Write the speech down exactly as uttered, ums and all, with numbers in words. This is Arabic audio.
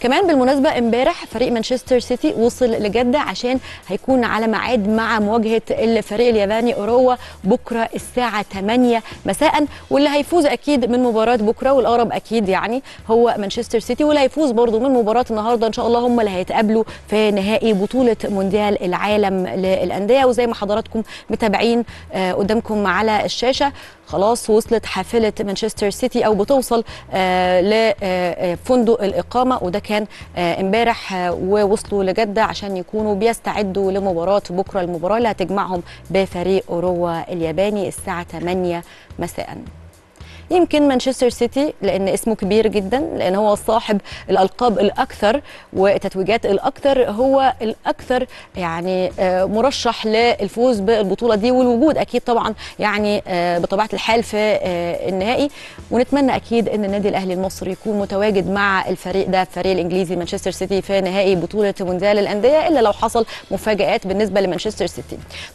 كمان بالمناسبه امبارح فريق مانشستر سيتي وصل لجده عشان هيكون على ميعاد مع مواجهه الفريق الياباني اوراوا بكره الساعه ثمانية مساء، واللي هيفوز اكيد من مباراه بكره والاقرب اكيد يعني هو مانشستر سيتي، واللي هيفوز برضو من مباراه النهارده ان شاء الله هم اللي هيتقابلوا في نهائي بطوله مونديال العالم للانديه. وزي ما حضراتكم متابعين قدامكم على الشاشه خلاص وصلت حافله مانشستر سيتي او بتوصل لفندق الاقامه، وده كان امبارح، ووصلوا لجده عشان يكونوا بيستعدوا لمباراه بكره، المباراه اللي هتجمعهم بفريق اوراوا الياباني الساعه ثمانية مساء. يمكن مانشستر سيتي لان اسمه كبير جدا، لان هو صاحب الالقاب الاكثر والتتويجات الاكثر، هو الاكثر يعني مرشح للفوز بالبطوله دي والوجود اكيد طبعا يعني بطبيعه الحال في النهائي. ونتمنى اكيد ان النادي الاهلي المصري يكون متواجد مع الفريق ده، الفريق الانجليزي مانشستر سيتي، في نهائي بطوله مونديال الانديه، الا لو حصل مفاجآت بالنسبه لمانشستر سيتي.